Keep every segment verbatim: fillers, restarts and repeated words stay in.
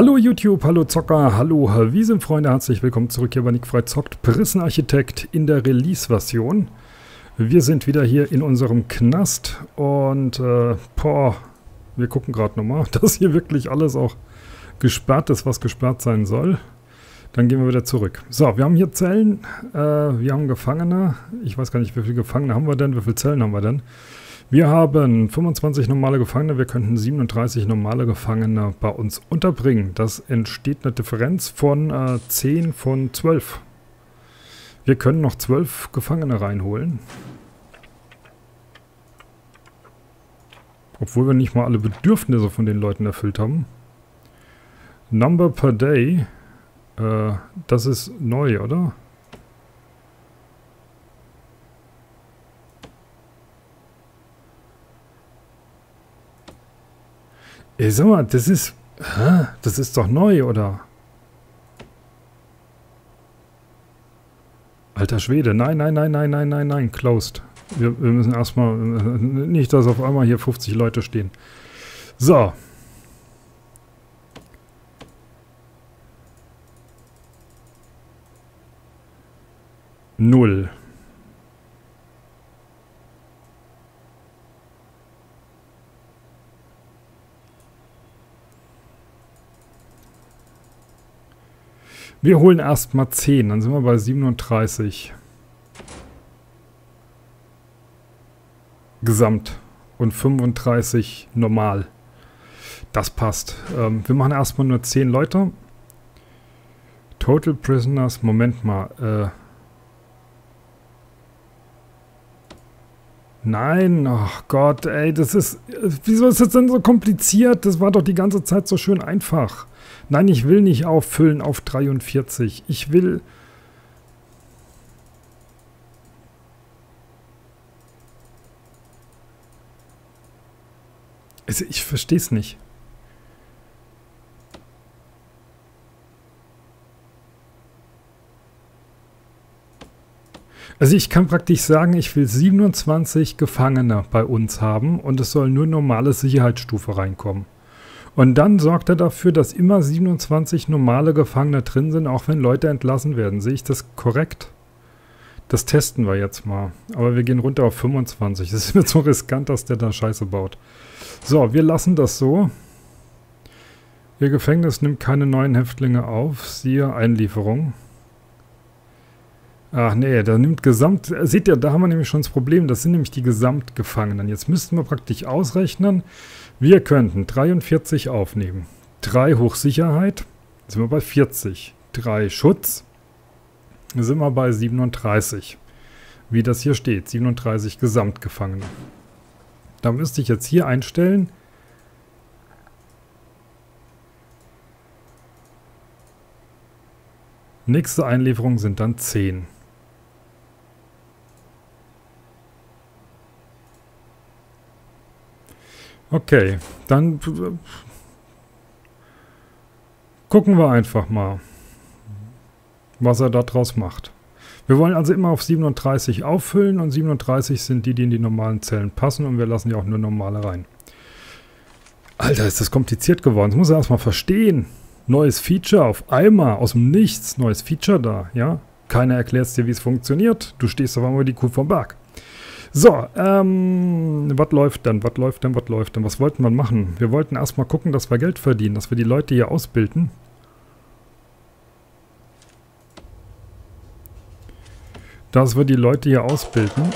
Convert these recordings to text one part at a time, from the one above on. Hallo YouTube, hallo Zocker, hallo Wiesenfreunde, herzlich willkommen zurück hier bei Nick Frei Zockt, Prison Architect in der Release-Version. Wir sind wieder hier in unserem Knast und äh, boah, wir gucken gerade nochmal, dass hier wirklich alles auch gesperrt ist, was gesperrt sein soll. Dann gehen wir wieder zurück. So, wir haben hier Zellen, äh, wir haben Gefangene, ich weiß gar nicht, wie viele Gefangene haben wir denn, wie viele Zellen haben wir denn? Wir haben fünfundzwanzig normale Gefangene, wir könnten siebenunddreißig normale Gefangene bei uns unterbringen. Das entsteht eine Differenz von äh, zehn von zwölf. Wir können noch zwölf Gefangene reinholen. Obwohl wir nicht mal alle Bedürfnisse von den Leuten erfüllt haben. Number per day, äh, das ist neu, oder? Ey, sag mal, das ist... Hä? Das ist doch neu, oder? Alter Schwede. Nein, nein, nein, nein, nein, nein, nein. Closed. Wir, wir müssen erstmal... Nicht, dass auf einmal hier fünfzig Leute stehen. So. Null. Wir holen erstmal zehn, dann sind wir bei siebenunddreißig. Gesamt. Und fünfunddreißig normal. Das passt. Ähm, wir machen erstmal nur zehn Leute. Total Prisoners, Moment mal. Äh Nein, ach Gott, ey, das ist... Wieso ist das denn so kompliziert? Das war doch die ganze Zeit so schön einfach. Nein, ich will nicht auffüllen auf dreiundvierzig. Ich will... Ich verstehe es nicht. Also ich kann praktisch sagen, ich will siebenundzwanzig Gefangene bei uns haben und es soll nur normale Sicherheitsstufe reinkommen. Und dann sorgt er dafür, dass immer siebenundzwanzig normale Gefangene drin sind, auch wenn Leute entlassen werden. Sehe ich das korrekt? Das testen wir jetzt mal. Aber wir gehen runter auf fünfundzwanzig. Das ist mir so riskant, dass der da Scheiße baut. So, wir lassen das so. Ihr Gefängnis nimmt keine neuen Häftlinge auf. Siehe Einlieferung. Ach nee, da nimmt Gesamt... Seht ihr, da haben wir nämlich schon das Problem. Das sind nämlich die Gesamtgefangenen. Jetzt müssten wir praktisch ausrechnen. Wir könnten dreiundvierzig aufnehmen. drei Hochsicherheit. Sind wir bei vierzig. drei Schutz. Sind wir bei siebenunddreißig. Wie das hier steht. siebenunddreißig Gesamtgefangene. Da müsste ich jetzt hier einstellen... Nächste Einlieferung sind dann zehn. Okay, dann gucken wir einfach mal, was er daraus macht. Wir wollen also immer auf siebenunddreißig auffüllen und siebenunddreißig sind die, die in die normalen Zellen passen und wir lassen ja auch nur normale rein. Alter, ist das kompliziert geworden. Das muss er erstmal verstehen. Neues Feature auf einmal, aus dem Nichts, neues Feature da, ja. Keiner erklärt dir, wie es funktioniert. Du stehst auf einmal die Kuh vom Berg. So, ähm, was läuft denn, was läuft denn, was läuft denn, was wollten wir machen? Wir wollten erstmal gucken, dass wir Geld verdienen, dass wir die Leute hier ausbilden. Dass wir die Leute hier ausbilden.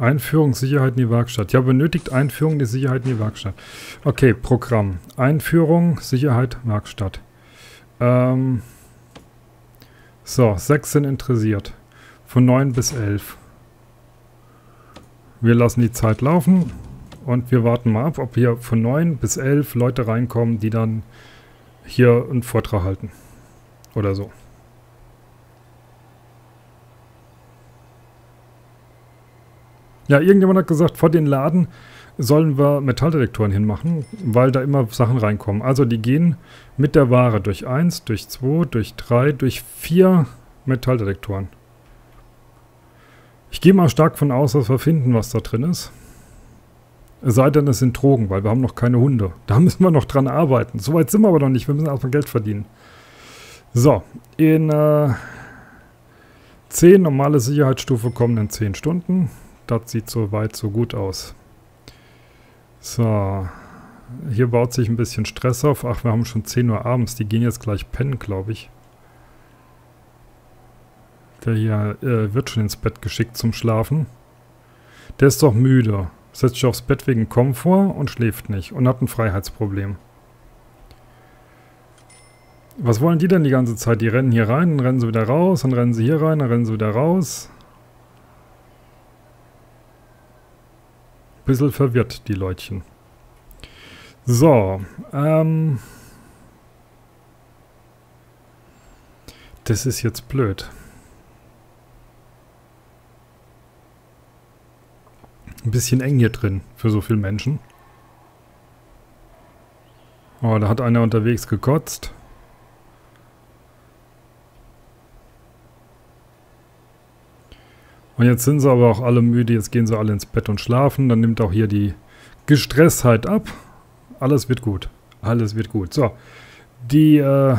Einführung Sicherheit in die Werkstatt. Ja, benötigt Einführung der Sicherheit in die Werkstatt. Okay, Programm. Einführung, Sicherheit, Werkstatt. Ähm so, sechs sind interessiert. Von neun bis elf. Wir lassen die Zeit laufen und wir warten mal ab, ob hier von neun bis elf Leute reinkommen, die dann hier einen Vortrag halten. Oder so. Ja, irgendjemand hat gesagt, vor den Laden sollen wir Metalldetektoren hinmachen, weil da immer Sachen reinkommen. Also die gehen mit der Ware durch eins, durch zwei, durch drei, durch vier Metalldetektoren. Ich gehe mal stark von aus, dass wir finden, was da drin ist. Es sei denn, es sind Drogen, weil wir haben noch keine Hunde. Da müssen wir noch dran arbeiten. So weit sind wir aber noch nicht. Wir müssen erstmal Geld verdienen. So, in äh, zehn normale Sicherheitsstufe kommen in zehn Stunden. Das sieht so weit so gut aus. So, hier baut sich ein bisschen Stress auf. Ach, wir haben schon zehn Uhr abends. Die gehen jetzt gleich pennen, glaube ich. Der hier äh, wird schon ins Bett geschickt zum Schlafen. Der ist doch müde. Setzt sich aufs Bett wegen Komfort und schläft nicht. Und hat ein Freiheitsproblem. Was wollen die denn die ganze Zeit? Die rennen hier rein, dann rennen sie wieder raus, dann rennen sie hier rein, dann rennen sie wieder raus. Bisschen verwirrt, die Leutchen. So, ähm... das ist jetzt blöd. Ein bisschen eng hier drin, für so viele Menschen. Oh, da hat einer unterwegs gekotzt. Und jetzt sind sie aber auch alle müde, jetzt gehen sie alle ins Bett und schlafen. Dann nimmt auch hier die Gestresstheit ab. Alles wird gut. Alles wird gut. So, die, äh,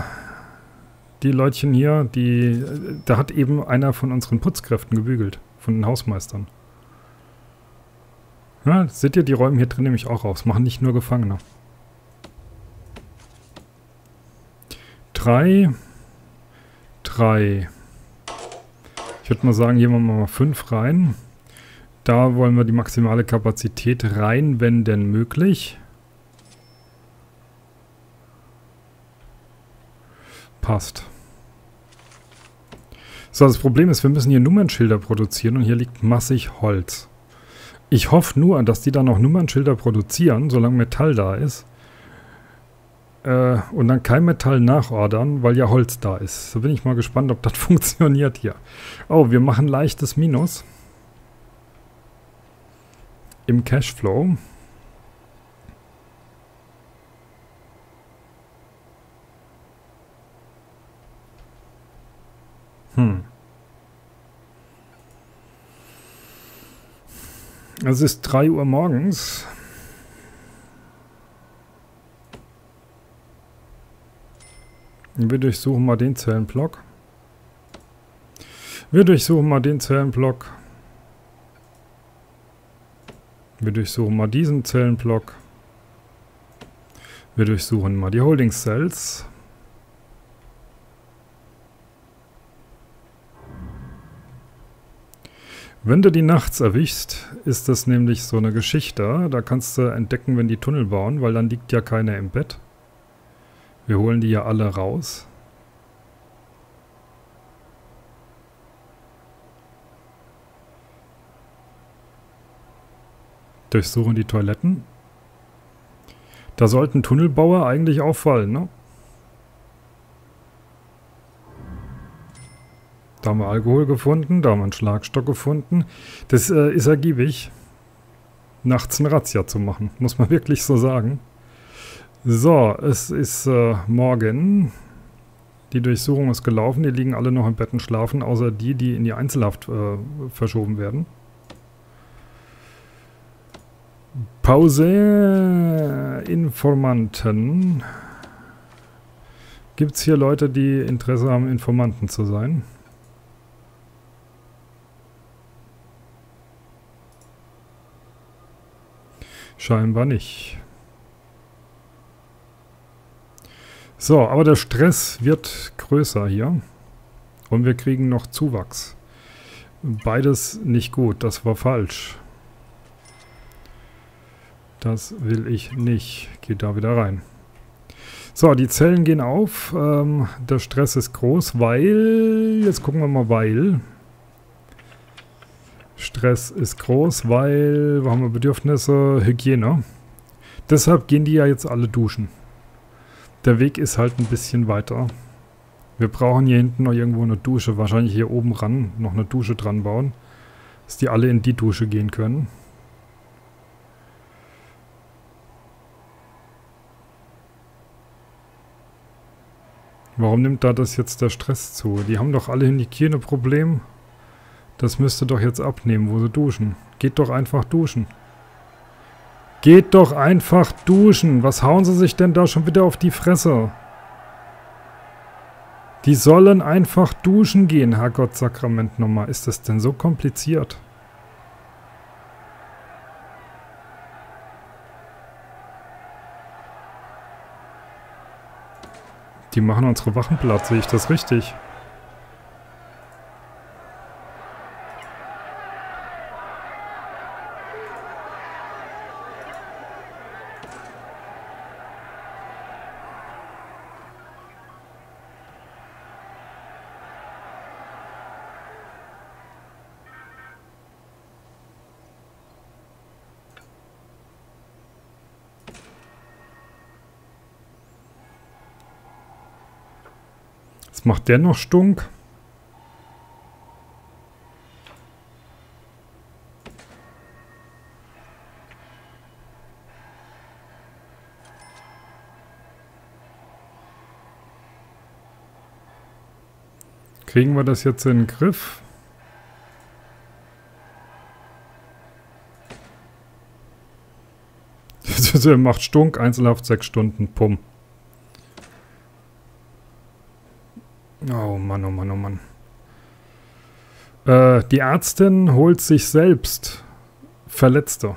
die Leutchen hier, die, da hat eben einer von unseren Putzkräften gebügelt, von den Hausmeistern. Ja, seht ihr, die räumen hier drin nämlich auch raus. Machen nicht nur Gefangene. Drei. Drei. Ich würde mal sagen, hier machen wir mal fünf rein. Da wollen wir die maximale Kapazität rein, wenn denn möglich. Passt. So, das Problem ist, wir müssen hier Nummernschilder produzieren und hier liegt massig Holz. Ich hoffe nur, dass die dann noch Nummernschilder produzieren, solange Metall da ist. Äh, und dann kein Metall nachordern, weil ja Holz da ist. So bin ich mal gespannt, ob das funktioniert hier. Oh, wir machen leichtes Minus. Im Cashflow. Hm. Es ist drei Uhr morgens. Wir durchsuchen mal den Zellenblock. Wir durchsuchen mal den Zellenblock. Wir durchsuchen mal diesen Zellenblock. Wir durchsuchen mal die Holding Cells. Wenn du die nachts erwischst, ist das nämlich so eine Geschichte. Da kannst du entdecken, wenn die Tunnel bauen, weil dann liegt ja keiner im Bett. Wir holen die ja alle raus. Durchsuchen die Toiletten. Da sollten Tunnelbauer eigentlich auffallen, ne? Da haben wir Alkohol gefunden, da haben wir einen Schlagstock gefunden. Das äh, ist ergiebig, nachts eine Razzia zu machen, muss man wirklich so sagen. So, es ist äh, morgen. Die Durchsuchung ist gelaufen, die liegen alle noch im Bett und schlafen, außer die, die in die Einzelhaft äh, verschoben werden. Pause. Informanten. Gibt es hier Leute, die Interesse haben, Informanten zu sein? Scheinbar nicht. So, aber der Stress wird größer hier. Und wir kriegen noch Zuwachs. Beides nicht gut. Das war falsch. Das will ich nicht. Geht da wieder rein. So, die Zellen gehen auf. Ähm, der Stress ist groß, weil... Jetzt gucken wir mal, weil... Stress ist groß, weil wir haben Bedürfnisse, Hygiene. Deshalb gehen die ja jetzt alle duschen. Der Weg ist halt ein bisschen weiter. Wir brauchen hier hinten noch irgendwo eine Dusche. Wahrscheinlich hier oben ran noch eine Dusche dran bauen. dass die alle in die Dusche gehen können. Warum nimmt da das jetzt der Stress zu? Die haben doch alle ein Hygieneproblem. Das müsste doch jetzt abnehmen, wo sie duschen. Geht doch einfach duschen. Geht doch einfach duschen. Was hauen sie sich denn da schon wieder auf die Fresse? Die sollen einfach duschen gehen, Herrgott Sakrament nochmal. Ist das denn so kompliziert? Die machen unsere Wachen platt, sehe ich das richtig? Macht der noch Stunk? Kriegen wir das jetzt in den Griff? Der macht Stunk, Einzelhaft sechs Stunden, Pum. Oh Mann, oh Mann, oh Mann. Äh, die Ärztin holt sich selbst Verletzte.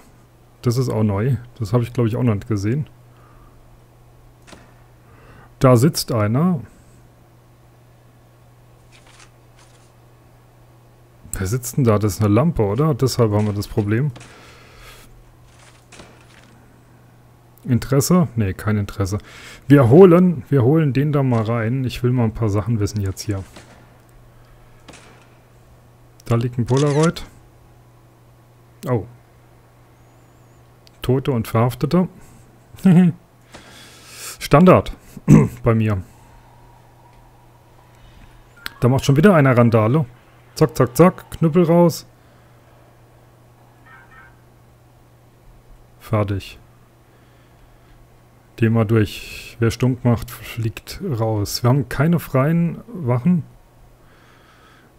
Das ist auch neu. Das habe ich, glaube ich, auch noch nicht gesehen. Da sitzt einer. Wer sitzt denn da? Das ist eine Lampe, oder? Deshalb haben wir das Problem. Interesse? Ne, kein Interesse. Wir holen, wir holen den da mal rein. Ich will mal ein paar Sachen wissen jetzt hier. Da liegt ein Polaroid. Oh. Tote und Verhaftete. Standard. Bei mir. Da macht schon wieder einer Randale. Zack, zack, zack. Knüppel raus. Fertig. Thema durch. Wer Stunk macht, fliegt raus. Wir haben keine freien Wachen,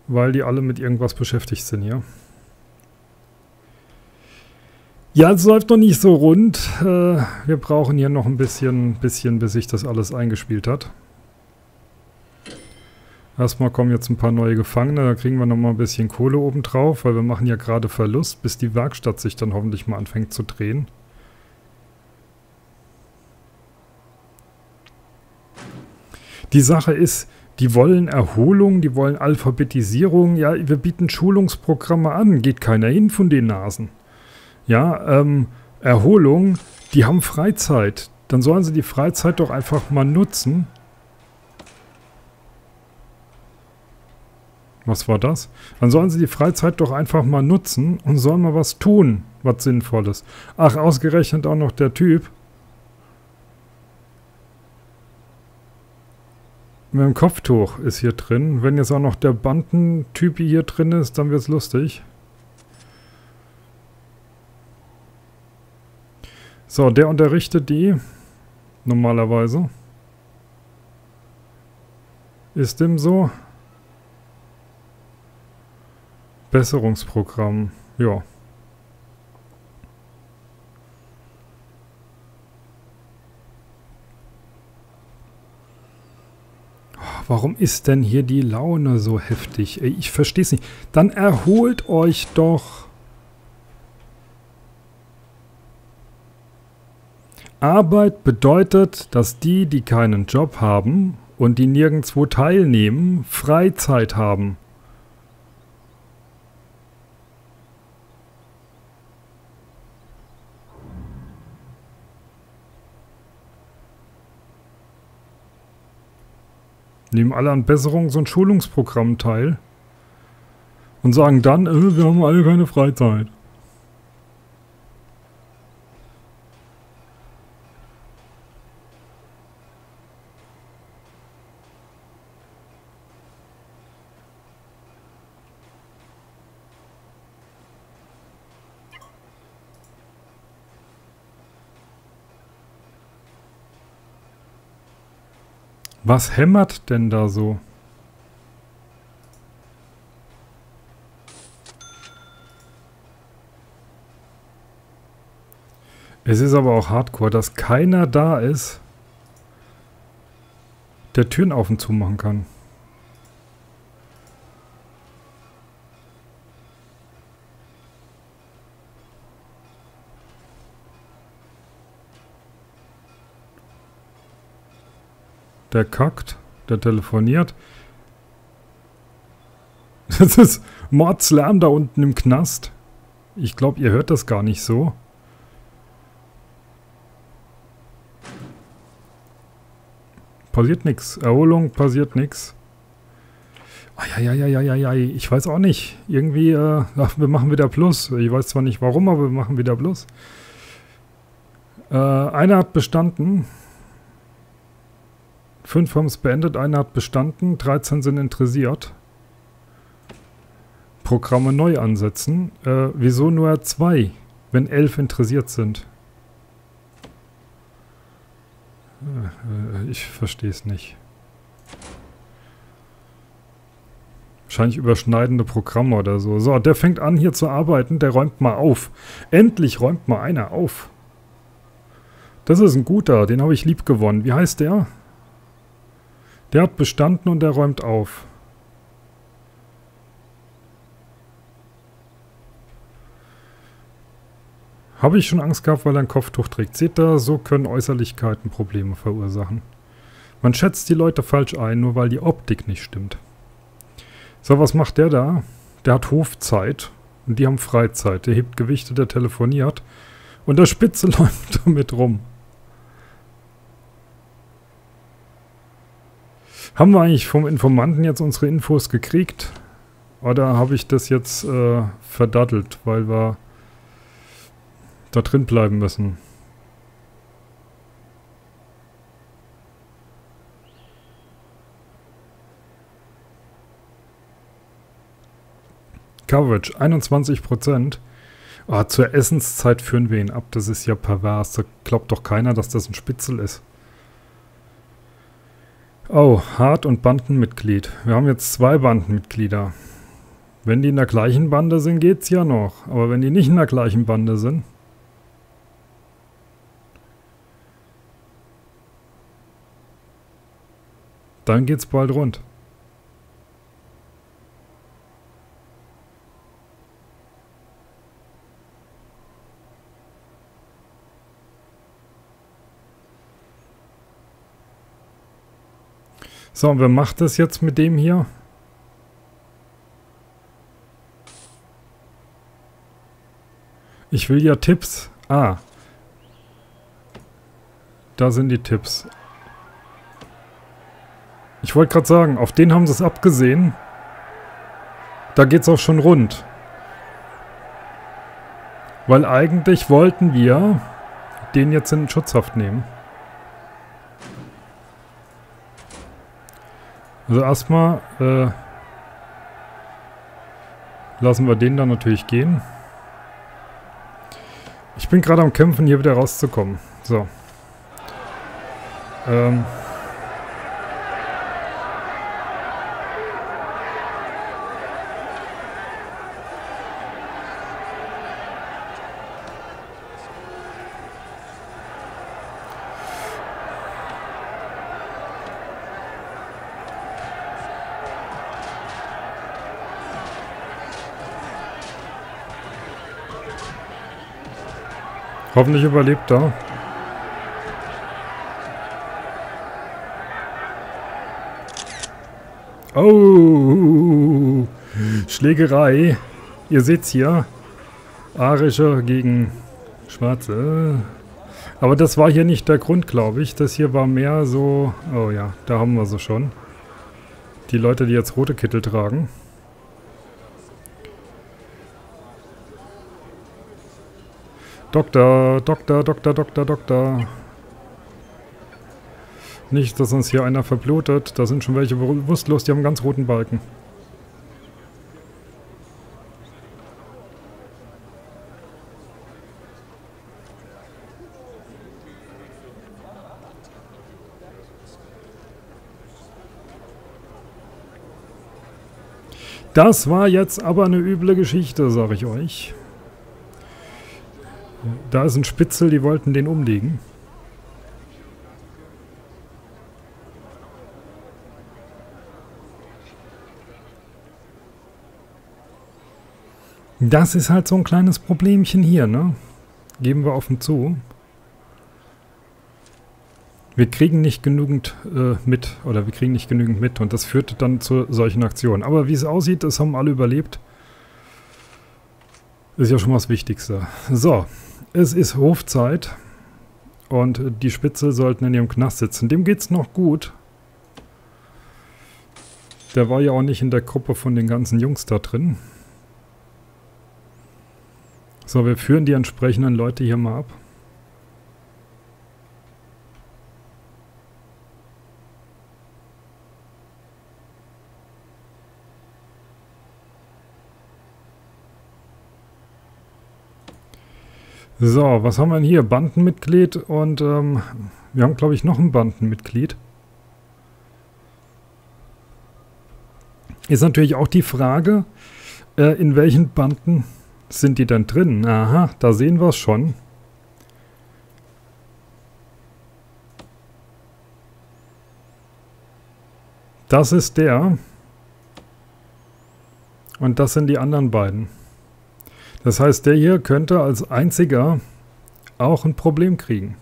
weil die alle mit irgendwas beschäftigt sind hier. Ja, es läuft noch nicht so rund. Äh, wir brauchen hier noch ein bisschen, bisschen, bis sich das alles eingespielt hat. Erstmal kommen jetzt ein paar neue Gefangene. Da kriegen wir nochmal ein bisschen Kohle obendrauf, weil wir machen ja gerade Verlust, bis die Werkstatt sich dann hoffentlich mal anfängt zu drehen. Die Sache ist, die wollen Erholung, die wollen Alphabetisierung. Ja, wir bieten Schulungsprogramme an. Geht keiner hin von den Nasen. Ja, ähm, Erholung, die haben Freizeit. Dann sollen sie die Freizeit doch einfach mal nutzen. Was war das? Dann sollen sie die Freizeit doch einfach mal nutzen und sollen mal was tun, was Sinnvolles. Ach, ausgerechnet auch noch der Typ. Mit dem Kopftuch ist hier drin. Wenn jetzt auch noch der Bandentyp hier drin ist, dann wird's lustig. So, der unterrichtet die. Normalerweise. Ist dem so? Besserungsprogramm. Ja. Warum ist denn hier die Laune so heftig? Ey, ich verstehe es nicht. Dann erholt euch doch. Arbeit bedeutet, dass die, die keinen Job haben und die nirgendwo teilnehmen, Freizeit haben. Nehmen alle an Besserungs- und Schulungsprogrammen teil und sagen dann, äh, wir haben alle keine Freizeit. Was hämmert denn da so? Es ist aber auch hardcore, dass keiner da ist, der Türen auf und zu machen kann. Der kackt, der telefoniert. Das ist Mordslärm da unten im Knast. Ich glaube, ihr hört das gar nicht so. Passiert nichts. Erholung, passiert nichts. Eieieiei, ich weiß auch nicht. Irgendwie, äh, ach, wir machen wieder Plus. Ich weiß zwar nicht warum, aber wir machen wieder Plus. Äh, einer hat bestanden. Fünf haben es beendet, einer hat bestanden, dreizehn sind interessiert. Programme neu ansetzen. Äh, wieso nur zwei, wenn elf interessiert sind? Äh, ich verstehe es nicht. Wahrscheinlich überschneidende Programme oder so. So, der fängt an hier zu arbeiten, der räumt mal auf. Endlich räumt mal einer auf. Das ist ein guter, den habe ich lieb gewonnen. Wie heißt der? Der hat bestanden und der räumt auf. Habe ich schon Angst gehabt, weil er ein Kopftuch trägt. Seht ihr, so können Äußerlichkeiten Probleme verursachen. Man schätzt die Leute falsch ein, nur weil die Optik nicht stimmt. So, was macht der da? Der hat Hofzeit und die haben Freizeit. Der hebt Gewichte, der telefoniert und der Spitze läuft damit rum. Haben wir eigentlich vom Informanten jetzt unsere Infos gekriegt? Oder habe ich das jetzt äh, verdattelt, weil wir da drin bleiben müssen? Coverage, einundzwanzig Prozent. Oh, zur Essenszeit führen wir ihn ab. Das ist ja pervers. Da glaubt doch keiner, dass das ein Spitzel ist. Oh, Hart- und Bandenmitglied. Wir haben jetzt zwei Bandenmitglieder. Wenn die in der gleichen Bande sind, geht's ja noch. Aber wenn die nicht in der gleichen Bande sind... dann geht's bald rund. So, und wer macht das jetzt mit dem hier? Ich will ja Tipps. Ah. Da sind die Tipps. Ich wollte gerade sagen, auf den haben sie es abgesehen. Da geht's auch schon rund. Weil eigentlich wollten wir den jetzt in Schutzhaft nehmen. Also erstmal äh, lassen wir den dann natürlich gehen. Ich bin gerade am Kämpfen, hier wieder rauszukommen. So. Ähm. Hoffentlich überlebt er. Oh! Schlägerei. Ihr seht's hier. Arische gegen Schwarze. Aber das war hier nicht der Grund, glaube ich. Das hier war mehr so... Oh ja, da haben wir sie schon. Die Leute, die jetzt rote Kittel tragen. Doktor, Doktor, Doktor, Doktor, Doktor. Nicht, dass uns hier einer verblutet. Da sind schon welche bewusstlos, die haben einen ganz roten Balken. Das war jetzt aber eine üble Geschichte, sag ich euch. Da ist ein Spitzel, die wollten den umlegen. Das ist halt so ein kleines Problemchen hier, ne? Geben wir offen zu. Wir kriegen nicht genügend äh, mit, oder wir kriegen nicht genügend mit und das führt dann zu solchen Aktionen. Aber wie es aussieht, es haben alle überlebt. Ist ja schon mal das Wichtigste. So, es ist Hofzeit und die Spitzel sollten in ihrem Knast sitzen. Dem geht's noch gut. Der war ja auch nicht in der Gruppe von den ganzen Jungs da drin. So, wir führen die entsprechenden Leute hier mal ab. So, was haben wir denn hier? Bandenmitglied und ähm, wir haben, glaube ich, noch ein Bandenmitglied. Ist natürlich auch die Frage, äh, in welchen Banden sind die denn drin? Aha, da sehen wir es schon. Das ist der. Und das sind die anderen beiden. Das heißt, der hier könnte als einziger auch ein Problem kriegen.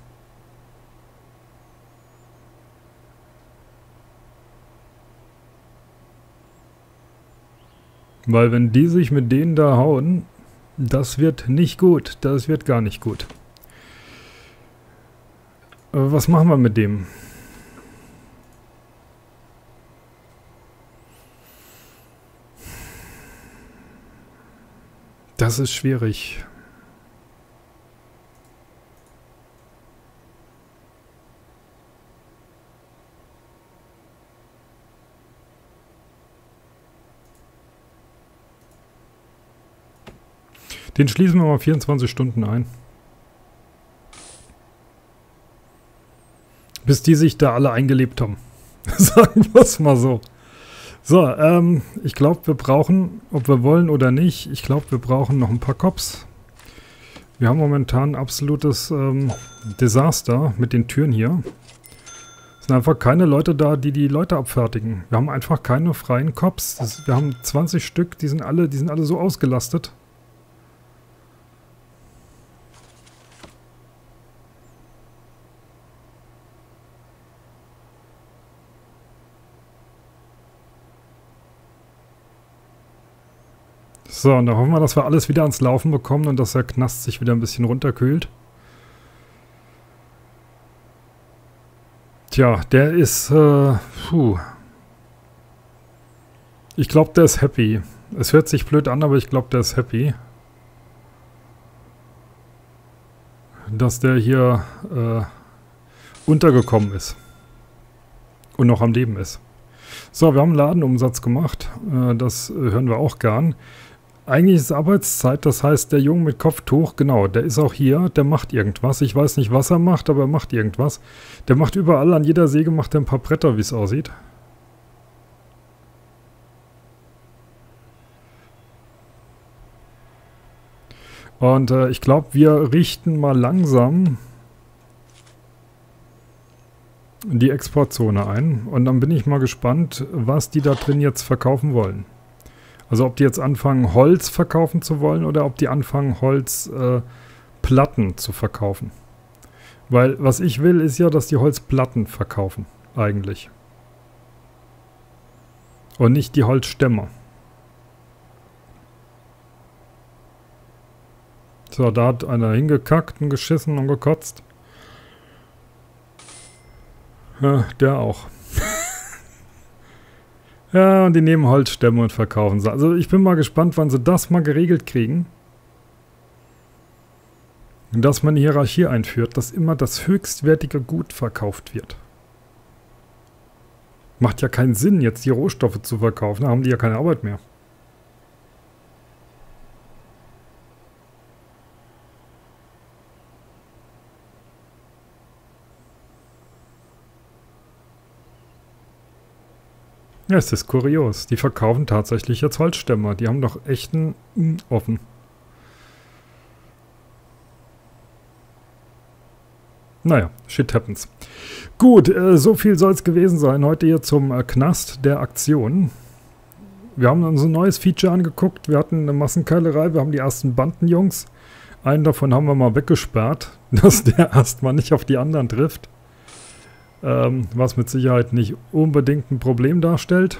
Weil wenn die sich mit denen da hauen, das wird nicht gut. Das wird gar nicht gut. Was machen wir mit dem? Das ist schwierig. Den schließen wir mal vierundzwanzig Stunden ein. Bis die sich da alle eingelebt haben. Sagen wir es mal so. So, ähm, ich glaube, wir brauchen, ob wir wollen oder nicht, ich glaube, wir brauchen noch ein paar Cops. Wir haben momentan ein absolutes ähm, Desaster mit den Türen hier. Es sind einfach keine Leute da, die die Leute abfertigen. Wir haben einfach keine freien Cops. Das, wir haben zwanzig Stück, die sind alle, die sind alle so ausgelastet. So, und da hoffen wir, dass wir alles wieder ans Laufen bekommen und dass der Knast sich wieder ein bisschen runterkühlt. Tja, der ist, äh, puh. Ich glaube, der ist happy. Es hört sich blöd an, aber ich glaube, der ist happy. Dass der hier, äh, untergekommen ist. Und noch am Leben ist. So, wir haben einen Ladenumsatz gemacht. Äh, das hören wir auch gern. Eigentlich ist Arbeitszeit, das heißt, der Junge mit Kopftuch, genau, der ist auch hier, der macht irgendwas. Ich weiß nicht, was er macht, aber er macht irgendwas. Der macht überall, an jeder Säge macht er ein paar Bretter, wie es aussieht. Und äh, ich glaube, wir richten mal langsam die Exportzone ein. Und dann bin ich mal gespannt, was die da drin jetzt verkaufen wollen. Also ob die jetzt anfangen, Holz verkaufen zu wollen oder ob die anfangen, Holzplatten äh, zu verkaufen. Weil was ich will, ist ja, dass die Holzplatten verkaufen, eigentlich. Und nicht die Holzstämme. So, da hat einer hingekackt und geschissen und gekotzt. Ja, der auch. Ja, und die nehmen Holzstämme und verkaufen sie. Also ich bin mal gespannt, wann sie das mal geregelt kriegen. Dass man eine Hierarchie einführt, dass immer das höchstwertige Gut verkauft wird. Macht ja keinen Sinn, jetzt die Rohstoffe zu verkaufen, da haben die ja keine Arbeit mehr. Ja, es ist kurios. Die verkaufen tatsächlich jetzt Holzstämme. Die haben doch echten offen. Naja, shit happens. Gut, äh, so viel soll es gewesen sein. Heute hier zum äh, Knast der Aktion. Wir haben uns ein neues Feature angeguckt. Wir hatten eine Massenkeilerei. Wir haben die ersten Bandenjungs. Einen davon haben wir mal weggesperrt, dass der erstmal nicht auf die anderen trifft. Ähm, was mit Sicherheit nicht unbedingt ein Problem darstellt.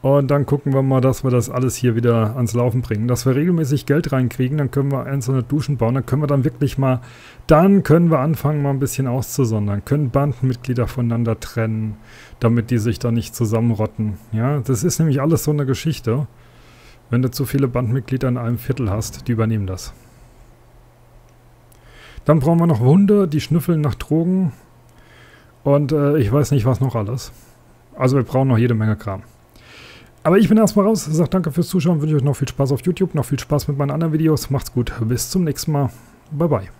Und dann gucken wir mal, dass wir das alles hier wieder ans Laufen bringen. Dass wir regelmäßig Geld reinkriegen, dann können wir einzelne Duschen bauen. Dann können wir dann wirklich mal, dann können wir anfangen mal ein bisschen auszusondern. Können Bandenmitglieder voneinander trennen, damit die sich da nicht zusammenrotten. Ja, das ist nämlich alles so eine Geschichte. Wenn du zu viele Bandenmitglieder in einem Viertel hast, die übernehmen das. Dann brauchen wir noch Hunde, die schnüffeln nach Drogen. Und äh, ich weiß nicht, was noch alles. Also wir brauchen noch jede Menge Kram. Aber ich bin erstmal raus, sage danke fürs Zuschauen, wünsche euch noch viel Spaß auf YouTube, noch viel Spaß mit meinen anderen Videos, macht's gut, bis zum nächsten Mal, bye bye.